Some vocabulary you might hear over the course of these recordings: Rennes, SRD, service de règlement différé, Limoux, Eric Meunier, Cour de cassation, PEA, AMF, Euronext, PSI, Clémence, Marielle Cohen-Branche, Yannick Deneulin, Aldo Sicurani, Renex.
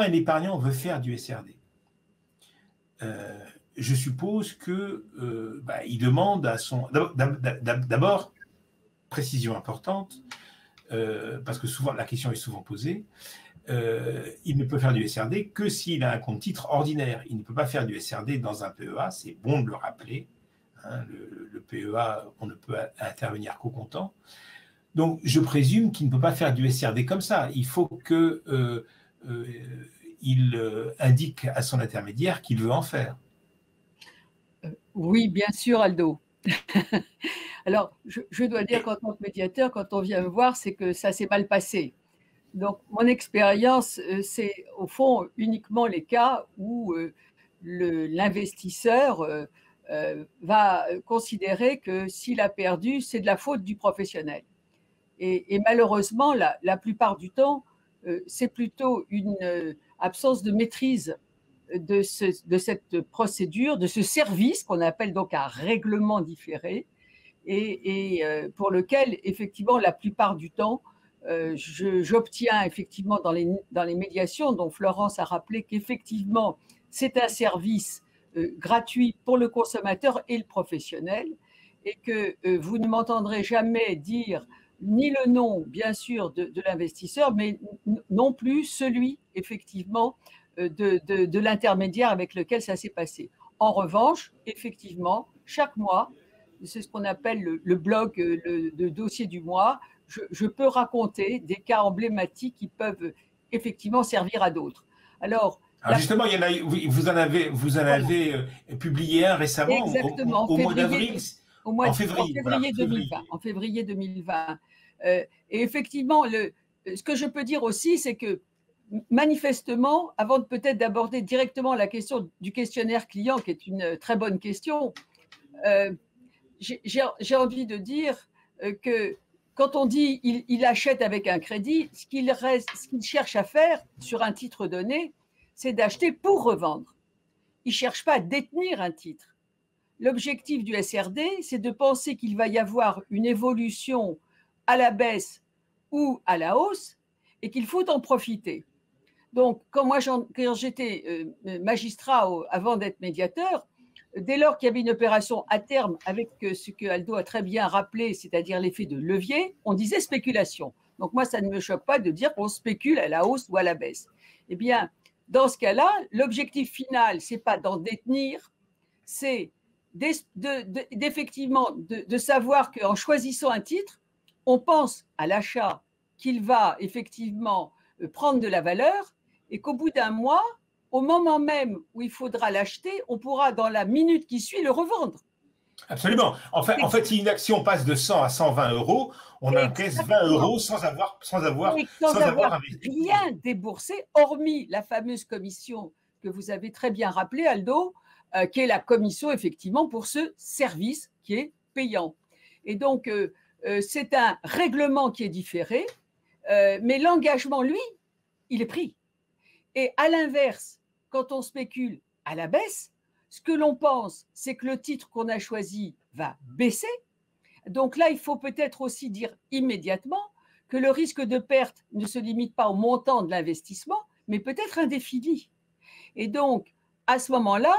un épargnant veut faire du SRD, je suppose que il demande à son... D'abord, précision importante, parce que souvent la question est souvent posée, il ne peut faire du SRD que s'il a un compte titre ordinaire. Il ne peut pas faire du SRD dans un PEA, c'est bon de le rappeler. Hein, le PEA, on ne peut intervenir qu'au comptant. Donc, je présume qu'il ne peut pas faire du SRD comme ça. Il faut que il indique à son intermédiaire qu'il veut en faire. Oui, bien sûr, Aldo. Alors, je dois dire qu'en tant que médiateur, quand on vient me voir, c'est que ça s'est mal passé. Donc, mon expérience, c'est au fond uniquement les cas où l'investisseur va considérer que s'il a perdu, c'est de la faute du professionnel. Et malheureusement, la plupart du temps, c'est plutôt une absence de maîtrise de cette procédure, de ce service qu'on appelle donc un règlement différé, et pour lequel, effectivement, la plupart du temps, j'obtiens effectivement dans les médiations, dont Florence a rappelé qu'effectivement, c'est un service gratuit pour le consommateur et le professionnel, et que vous ne m'entendrez jamais dire ni le nom, bien sûr, de l'investisseur, mais non plus celui, effectivement, de l'intermédiaire avec lequel ça s'est passé. En revanche, effectivement, chaque mois, c'est ce qu'on appelle le blog, le dossier du mois, je peux raconter des cas emblématiques qui peuvent effectivement servir à d'autres. Alors justement, il y en a, vous en avez publié un récemment. Exactement, au mois d'avril. En février 2020. Et effectivement, ce que je peux dire aussi, c'est que manifestement, avant de peut-être d'aborder directement la question du questionnaire client, qui est une très bonne question, j'ai envie de dire que quand on dit il achète avec un crédit, ce qu'il cherche à faire sur un titre donné, c'est d'acheter pour revendre. Il ne cherche pas à détenir un titre. L'objectif du SRD, c'est de penser qu'il va y avoir une évolution à la baisse ou à la hausse et qu'il faut en profiter. Donc, quand moi j'étais magistrat avant d'être médiateur, dès lors qu'il y avait une opération à terme avec ce que Aldo a très bien rappelé, c'est-à-dire l'effet de levier, on disait spéculation. Donc moi, ça ne me choque pas de dire qu'on spécule à la hausse ou à la baisse. Eh bien, dans ce cas-là, l'objectif final, ce n'est pas d'en détenir, c'est d'effectivement de savoir qu'en choisissant un titre, on pense à l'achat qu'il va effectivement prendre de la valeur et qu'au bout d'un mois, au moment même où il faudra l'acheter, on pourra dans la minute qui suit le revendre. Absolument. En fait, si une action passe de 100 à 120 euros, on encaisse 20 euros sans avoir rien déboursé, hormis la fameuse commission que vous avez très bien rappelée, Aldo, qui est la commission, effectivement, pour ce service qui est payant. Et donc, c'est un règlement qui est différé, mais l'engagement, lui, il est pris. Et à l'inverse, quand on spécule à la baisse, ce que l'on pense, c'est que le titre qu'on a choisi va baisser. Donc là, il faut peut-être aussi dire immédiatement que le risque de perte ne se limite pas au montant de l'investissement, mais peut-être indéfini. Et donc, à ce moment-là,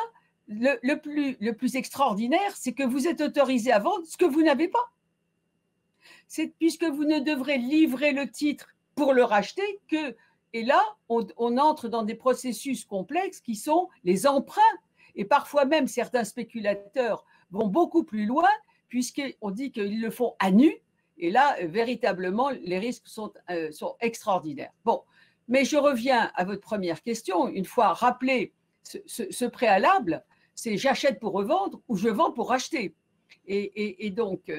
le plus extraordinaire, c'est que vous êtes autorisé à vendre ce que vous n'avez pas. C'est puisque vous ne devrez livrer le titre pour le racheter que... Et là, on entre dans des processus complexes qui sont les emprunts. Et parfois même, certains spéculateurs vont beaucoup plus loin puisqu'on dit qu'ils le font à nu. Et là, véritablement, les risques sont extraordinaires. Bon, mais je reviens à votre première question. Une fois rappelé ce préalable, c'est j'achète pour revendre ou je vends pour racheter. Et donc,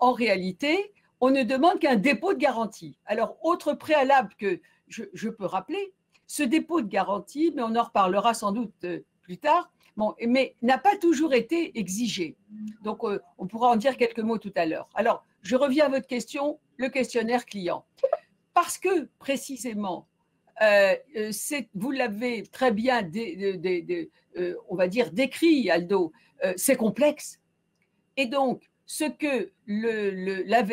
en réalité, on ne demande qu'un dépôt de garantie. Alors, autre préalable que je peux rappeler, ce dépôt de garantie, mais on en reparlera sans doute plus tard, bon, mais n'a pas toujours été exigé. Donc, on pourra en dire quelques mots tout à l'heure. Alors, je reviens à votre question, le questionnaire client. Parce que, précisément, vous l'avez très bien, on va dire, décrit, Aldo, c'est complexe. Et donc, ce que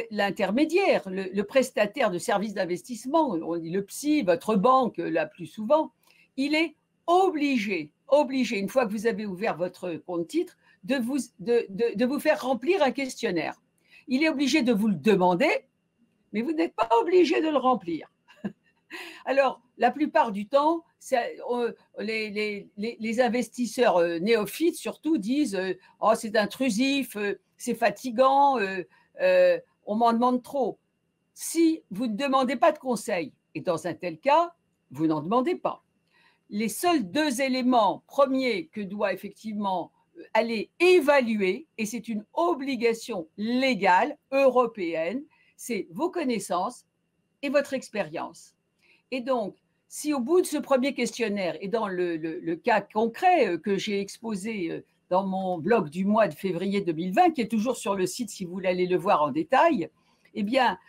l'intermédiaire, le prestataire de services d'investissement, on dit le PSI, votre banque la plus souvent, il est obligé, une fois que vous avez ouvert votre compte titre, de vous faire remplir un questionnaire. Il est obligé de vous le demander, mais vous n'êtes pas obligé de le remplir. Alors, la plupart du temps, ça, les investisseurs néophytes surtout disent « Oh, c'est intrusif, c'est fatigant, on m'en demande trop ». Si vous ne demandez pas de conseil, et dans un tel cas, vous n'en demandez pas. Les seuls deux éléments premiers que doit effectivement aller évaluer, et c'est une obligation légale européenne, c'est vos connaissances et votre expérience. Et donc, si au bout de ce premier questionnaire, et dans le cas concret que j'ai exposé dans mon blog du mois de février 2020, qui est toujours sur le site si vous voulez aller le voir en détail, eh bien,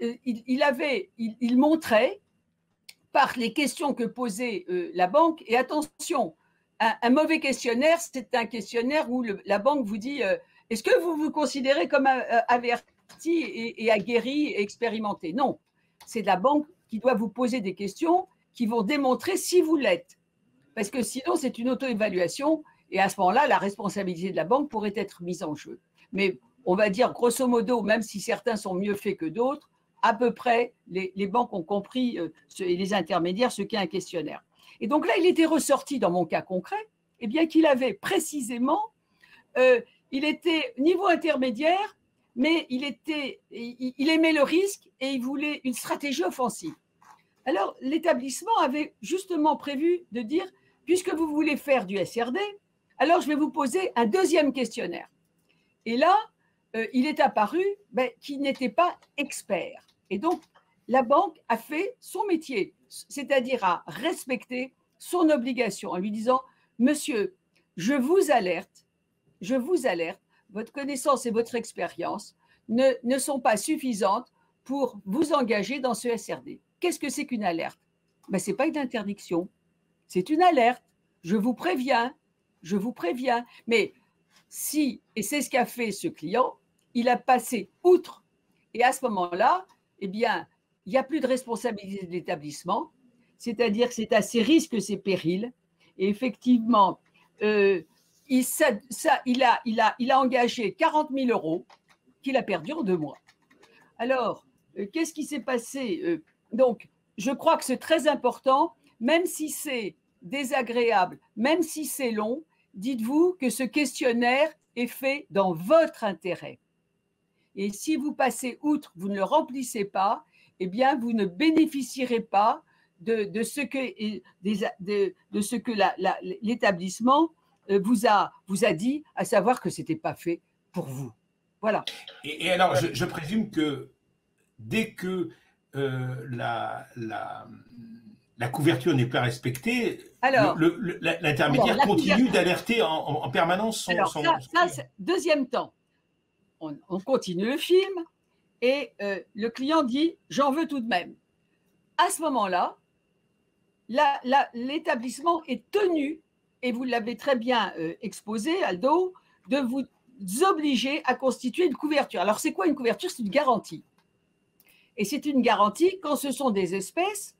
il montrait par les questions que posait la banque, et attention, un mauvais questionnaire, c'est un questionnaire où la banque vous dit « Est-ce que vous vous considérez comme averti et aguerri et expérimenté ?» Non, c'est la banque qui doit vous poser des questions qui vont démontrer si vous l'êtes. Parce que sinon, c'est une auto-évaluation et à ce moment-là, la responsabilité de la banque pourrait être mise en jeu. Mais on va dire grosso modo, même si certains sont mieux faits que d'autres, à peu près, les banques ont compris, et les intermédiaires, ce qu'est un questionnaire. Et donc là, il était ressorti dans mon cas concret, eh bien qu'il avait précisément, il était niveau intermédiaire, mais il aimait le risque et il voulait une stratégie offensive. Alors, l'établissement avait justement prévu de dire, puisque vous voulez faire du SRD, alors je vais vous poser un deuxième questionnaire. Et là, il est apparu qu'il n'était pas expert. Et donc, la banque a fait son métier, c'est-à-dire à respecter son obligation en lui disant « Monsieur, je vous alerte, votre connaissance et votre expérience ne sont pas suffisantes pour vous engager dans ce SRD. » Qu'est-ce que c'est qu'une alerte? Ce n'est pas une interdiction, c'est une alerte. Je vous préviens. Mais si, et c'est ce qu'a fait ce client, il a passé outre. Et à ce moment-là, eh bien, il n'y a plus de responsabilité de l'établissement, c'est-à-dire que c'est à ses risques, ses périls. Et effectivement, il a engagé 40 000 € qu'il a perdu en 2 mois. Alors, qu'est-ce qui s'est passé? Donc, je crois que c'est très important, même si c'est désagréable, même si c'est long, dites-vous que ce questionnaire est fait dans votre intérêt. Et si vous passez outre, vous ne le remplissez pas, eh bien, vous ne bénéficierez pas de ce que l'établissement vous a dit, à savoir que ce n'était pas fait pour vous. Voilà. Et alors, je présume que dès que la couverture n'est pas respectée, l'intermédiaire continue d'alerter en permanence son… Alors, deuxième temps, on continue le film. Et le client dit « j'en veux tout de même ». À ce moment-là, l'établissement est tenu, et vous l'avez très bien exposé, Aldo, de vous obliger à constituer une couverture. Alors, c'est quoi une couverture? C'est une garantie. Et c'est une garantie quand ce sont des espèces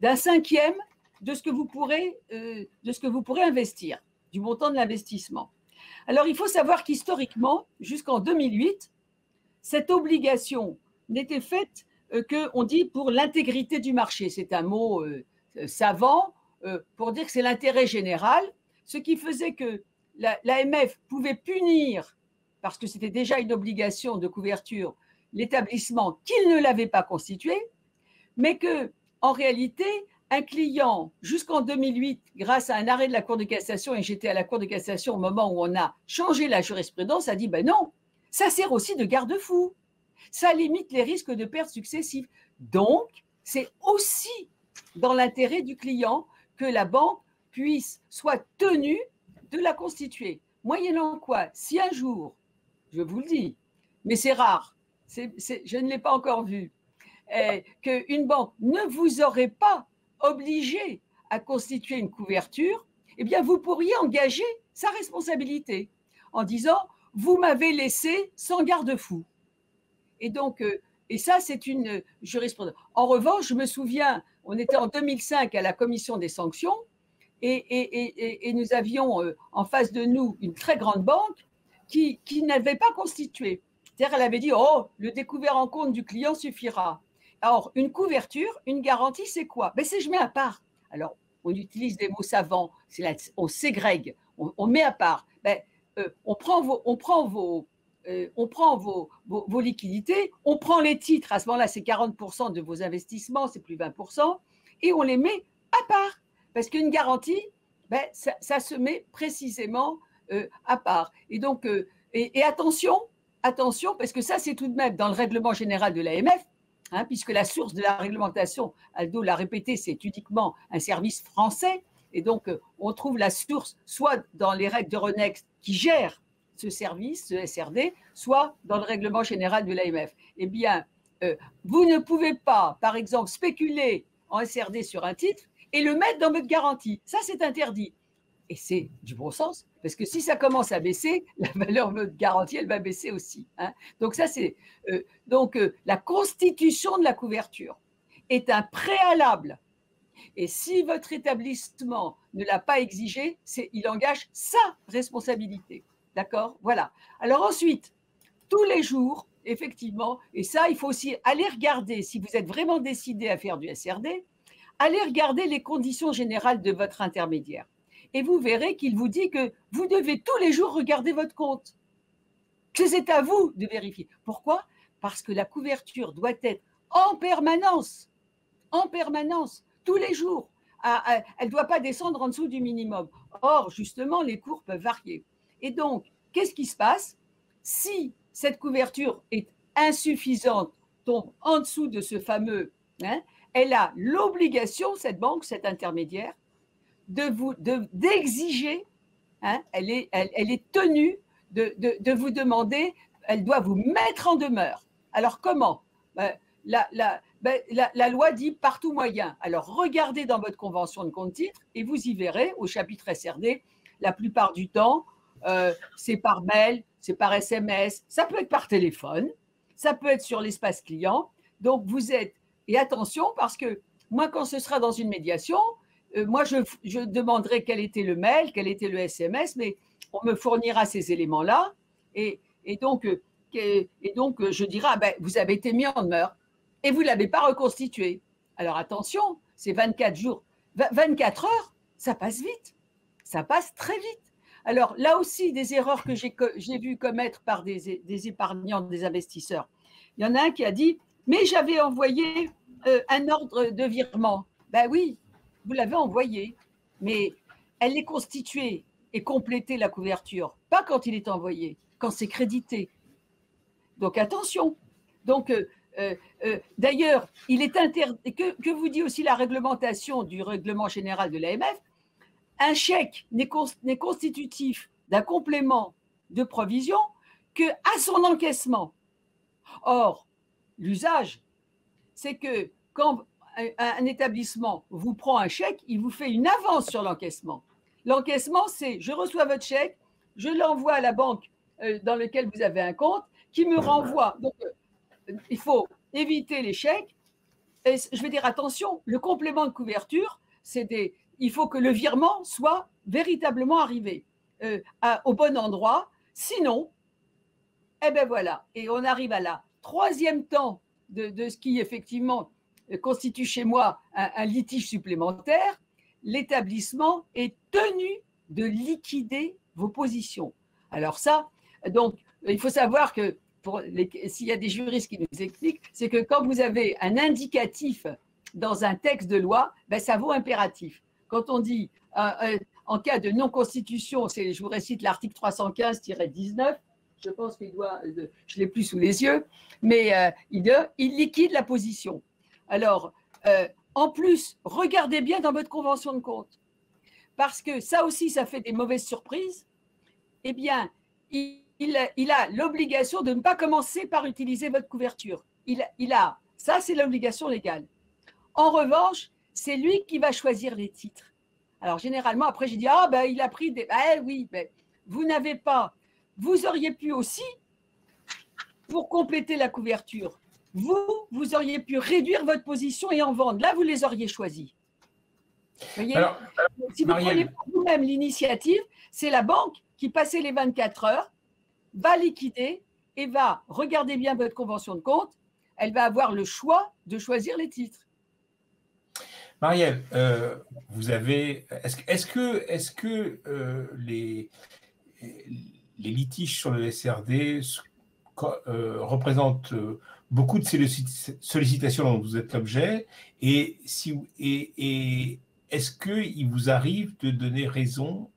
d'un 1/5 de ce que vous pourrez, investir, du montant de l'investissement. Alors, il faut savoir qu'historiquement, jusqu'en 2008, cette obligation n'était faite que, on dit, pour l'intégrité du marché. C'est un mot savant pour dire que c'est l'intérêt général, ce qui faisait que l'AMF pouvait punir, parce que c'était déjà une obligation de couverture, l'établissement qu'il ne l'avait pas constitué, mais que, en réalité, un client, jusqu'en 2008, grâce à un arrêt de la Cour de cassation, et j'étais à la Cour de cassation au moment où on a changé la jurisprudence, a dit « ben non ». Ça sert aussi de garde-fou. Ça limite les risques de pertes successives. Donc, c'est aussi dans l'intérêt du client que la banque soit tenue de la constituer. Moyennant quoi, si un jour, je vous le dis, mais c'est rare, je ne l'ai pas encore vu, qu'une banque ne vous aurait pas obligé à constituer une couverture, eh bien, vous pourriez engager sa responsabilité en disant « vous m'avez laissé sans garde-fou ». Et donc, et ça, c'est une jurisprudence. En revanche, je me souviens, on était en 2005 à la commission des sanctions et nous avions en face de nous une très grande banque qui n'avait pas constitué. C'est-à-dire, elle avait dit « Oh, le découvert en compte du client suffira ». Alors, une couverture, une garantie, c'est quoi? Ben, c'est je mets à part. Alors, on utilise des mots savants, on ségrègue, on met à part. Ben, on prend vos liquidités, on prend les titres, à ce moment-là, c'est 40% de vos investissements, c'est plus 20%, et on les met à part. Parce qu'une garantie, ben, ça se met précisément à part. Et donc, attention, parce que ça, c'est tout de même dans le règlement général de l'AMF, hein, puisque la source de la réglementation, Aldo l'a répété, c'est uniquement un service français, et donc on trouve la source soit dans les règles de Renex qui gèrent ce service, ce SRD, soit dans le règlement général de l'AMF. Eh bien, vous ne pouvez pas, par exemple, spéculer en SRD sur un titre et le mettre dans votre garantie. Ça, c'est interdit. Et c'est du bon sens, parce que si ça commence à baisser, la valeur de votre garantie, elle va baisser aussi. Hein. Donc, ça, c'est la constitution de la couverture est un préalable. Et si votre établissement ne l'a pas exigé, il engage sa responsabilité. D'accord? Voilà. Alors ensuite, tous les jours, effectivement, et ça, il faut aussi aller regarder, si vous êtes vraiment décidé à faire du SRD, allez regarder les conditions générales de votre intermédiaire. Et vous verrez qu'il vous dit que vous devez tous les jours regarder votre compte. C'est à vous de vérifier. Pourquoi? Parce que la couverture doit être en permanence, tous les jours. Elle ne doit pas descendre en dessous du minimum. Or, justement, les cours peuvent varier. Et donc, qu'est-ce qui se passe? Si cette couverture est insuffisante, tombe en dessous de ce fameux, hein, elle a l'obligation, cette banque, cet intermédiaire, d'exiger, hein, elle est tenue de vous demander, elle doit vous mettre en demeure. Alors comment? La loi dit partout moyen. Alors regardez dans votre convention de compte-titre et vous y verrez au chapitre SRD, la plupart du temps, c'est par mail, c'est par SMS, ça peut être par téléphone, ça peut être sur l'espace client. Donc vous êtes, et attention parce que moi quand ce sera dans une médiation, moi je demanderai quel était le mail, quel était le SMS, mais on me fournira ces éléments-là et donc je dirai ah ben, vous avez été mis en demeure et vous ne l'avez pas reconstitué. Alors attention, c'est 24 jours, 24 heures, ça passe vite, ça passe très vite. Alors là aussi, des erreurs que j'ai vu commettre par des épargnants, des investisseurs. Il y en a un qui a dit « mais j'avais envoyé un ordre de virement ». Ben oui, vous l'avez envoyé, mais elle est constituée et complétée la couverture, pas quand il est envoyé, quand c'est crédité. Donc attention. Donc d'ailleurs, il est interdit, que vous dit aussi la réglementation du règlement général de l'AMF, un chèque n'est constitutif d'un complément de provision qu'à son encaissement. Or, l'usage, c'est que quand un établissement vous prend un chèque, il vous fait une avance sur l'encaissement. L'encaissement, c'est je reçois votre chèque, je l'envoie à la banque dans laquelle vous avez un compte, qui me renvoie. Donc, il faut éviter les chèques. Et je vais dire attention, le complément de couverture, c'est des… Il faut que le virement soit véritablement arrivé au bon endroit. Sinon, eh bien voilà. Et on arrive à la troisième temps de ce qui, effectivement, constitue chez moi un litige supplémentaire. L'établissement est tenu de liquider vos positions. Alors ça, donc, il faut savoir que s'il y a des juristes qui nous expliquent, c'est que quand vous avez un indicatif dans un texte de loi, ben, ça vaut impératif. Quand on dit en cas de non-constitution, je vous récite l'article 315-19, je pense qu'il doit, je ne l'ai plus sous les yeux, mais il liquide la position. Alors, en plus, regardez bien dans votre convention de compte, parce que ça aussi, ça fait des mauvaises surprises. Eh bien, il a l'obligation de ne pas commencer par utiliser votre couverture. Ça, c'est l'obligation légale. En revanche, c'est lui qui va choisir les titres. Alors, généralement, après, j'ai dit, ah, ben, il a pris des… Ah oui, ben, vous n'avez pas… Vous auriez pu aussi, pour compléter la couverture, vous auriez pu réduire votre position et en vendre. Là, vous les auriez choisis. Voyez, alors, si vous ne prenez pas vous-même l'initiative, c'est la banque qui, passé les 24 heures, va liquider et va regarder bien votre convention de compte. Elle va avoir le choix de choisir les titres. Marielle, vous avez… Est-ce que les litiges sur le SRD représentent beaucoup de sollicitations dont vous êtes l'objet et est-ce qu'il vous arrive de donner raison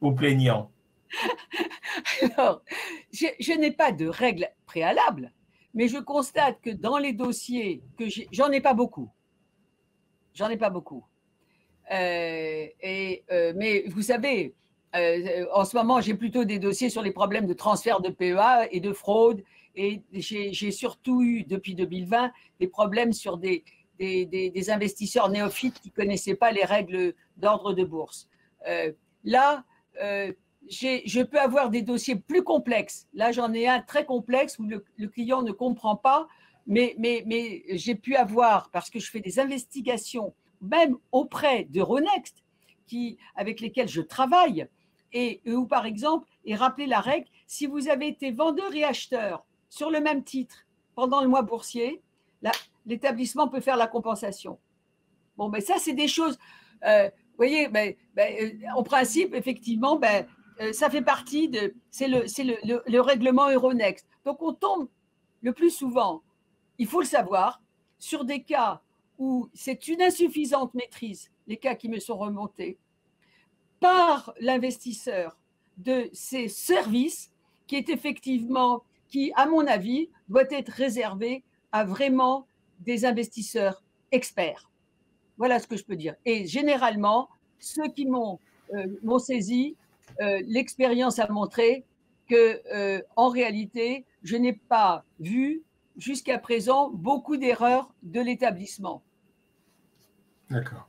aux plaignants? Alors, je n'ai pas de règles préalables, mais je constate que dans les dossiers, que j'en ai pas beaucoup. J'en ai pas beaucoup. Mais vous savez, en ce moment, j'ai plutôt des dossiers sur les problèmes de transfert de PEA et de fraude. Et j'ai surtout eu, depuis 2020, des problèmes sur des investisseurs néophytes qui ne connaissaient pas les règles d'ordre de bourse. Je peux avoir des dossiers plus complexes. Là, j'en ai un très complexe où le client ne comprend pas, mais j'ai pu avoir, parce que je fais des investigations, même auprès de Euronext, avec lesquels je travaille, et où, par exemple, est rappelée la règle, si vous avez été vendeur et acheteur sur le même titre pendant le mois boursier, l'établissement peut faire la compensation. Bon, ben ça, c'est des choses… vous voyez, en principe, effectivement, ça fait partie de… C'est le règlement Euronext. Donc, on tombe le plus souvent, il faut le savoir, sur des cas où c'est une insuffisante maîtrise, les cas qui me sont remontés, par l'investisseur de ces services qui est effectivement, qui, à mon avis, doit être réservé à vraiment des investisseurs experts. Voilà ce que je peux dire. Et généralement, ceux qui m'ont saisi, l'expérience a montré que, en réalité, je n'ai pas vu jusqu'à présent beaucoup d'erreurs de l'établissement. D'accord.